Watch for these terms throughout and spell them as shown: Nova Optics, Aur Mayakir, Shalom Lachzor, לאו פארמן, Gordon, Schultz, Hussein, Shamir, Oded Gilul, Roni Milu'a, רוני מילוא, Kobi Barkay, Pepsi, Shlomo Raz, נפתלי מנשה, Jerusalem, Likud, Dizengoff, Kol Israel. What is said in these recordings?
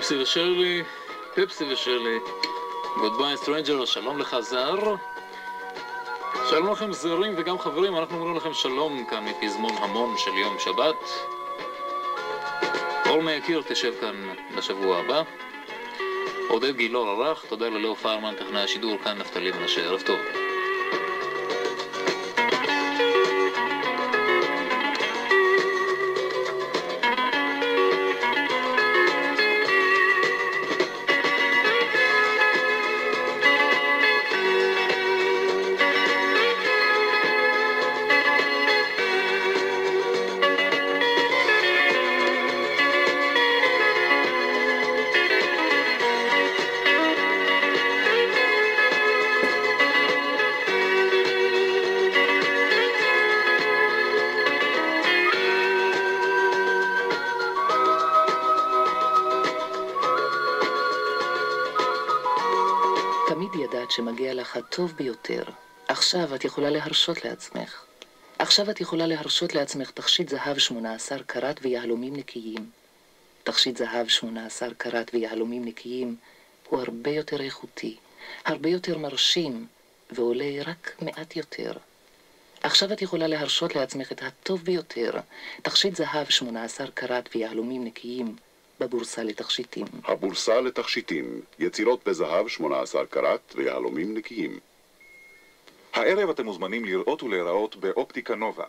פפסי ושרלי, Goodbye Stranger, שלום לחזר. שלום לכם זרים וגם חברים, אנחנו אומרים לכם שלום כאן מפזמון המון של יום שבת. אור מייקיר תשב כאן בשבוע הבא. עודד גילול ערך, תודה ללאו פארמן, טכנאי השידור, כאן נפתלי מנשה, ערב טוב. שמגיע לך הטוב ביותר. עכשיו את יכולה להרשות לעצמך. עכשיו את יכולה להרשות לעצמך תכשיט זהב 18 קראט ויהלומים נקיים. תכשיט זהב 18 קראט ויהלומים נקיים הוא הרבה יותר איכותי, הרבה יותר מרשים, ועולה רק מעט יותר. עכשיו את יכולה להרשות לעצמך את הטוב ביותר. תכשיט זהב 18 קראט ויהלומים נקיים בבורסה לתכשיטים. הבורסה לתכשיטים, יצירות בזהב 18 קראט ויהלומים נקיים. הערב אתם מוזמנים לראות ולהיראות באופטיקה נובה.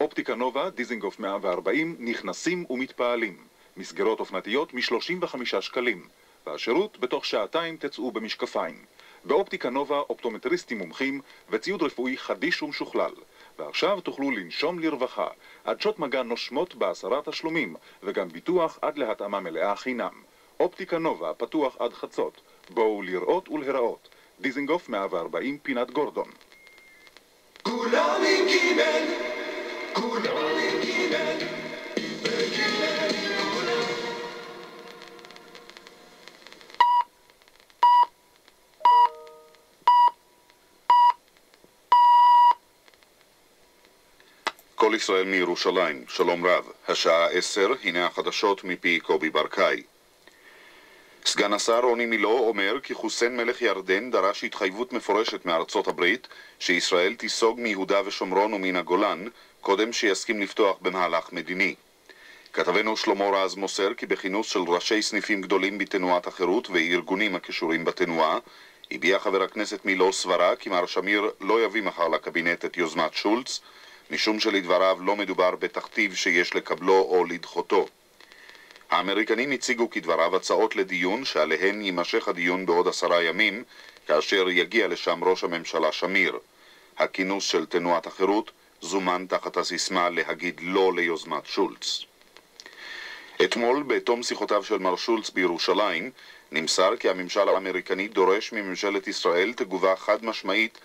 אופטיקה נובה, דיזנגוף 140, נכנסים ומתפעלים. מסגרות אופנתיות מ-35 שקלים. והשירות בתוך שעתיים תצאו במשקפיים. באופטיקה נובה, אופטומטריסטים מומחים וציוד רפואי חדיש ומשוכלל. ועכשיו תוכלו לנשום לרווחה, עדשות מגע נושמות בעשרת השלומים, וגם ביטוח עד להתאמה מלאה חינם. אופטיקה נובה פתוח עד חצות. בואו לראות ולהיראות. דיזנגוף 140, פינת גורדון. קול ישראל מירושלים, שלום רב. השעה 10, הנה החדשות מפי קובי ברקאי. סגן השר רוני מילוא אומר כי חוסיין מלך ירדן דרש התחייבות מפורשת מארצות הברית שישראל תיסוג מיהודה ושומרון ומן הגולן, קודם שיסכים לפתוח במהלך מדיני. כתבנו שלמה רז מוסר כי בכינוס של ראשי סניפים גדולים בתנועת החירות וארגונים הקשורים בתנועה, הביע חבר הכנסת מילוא סברה כי מר שמיר לא יביא מחר לקבינט את יוזמת שולץ, משום שלדבריו לא מדובר בתכתיב שיש לקבלו או לדחותו. האמריקנים הציגו כדבריו הצעות לדיון שעליהן יימשך הדיון בעוד 10 ימים, כאשר יגיע לשם ראש הממשלה שמיר. הכינוס של תנועת החירות זומן תחת הסיסמה להגיד לא ליוזמת שולץ. אתמול, בתום שיחותיו של מר שולץ בירושלים, נמסר כי הממשל האמריקני דורש מממשלת ישראל תגובה חד משמעית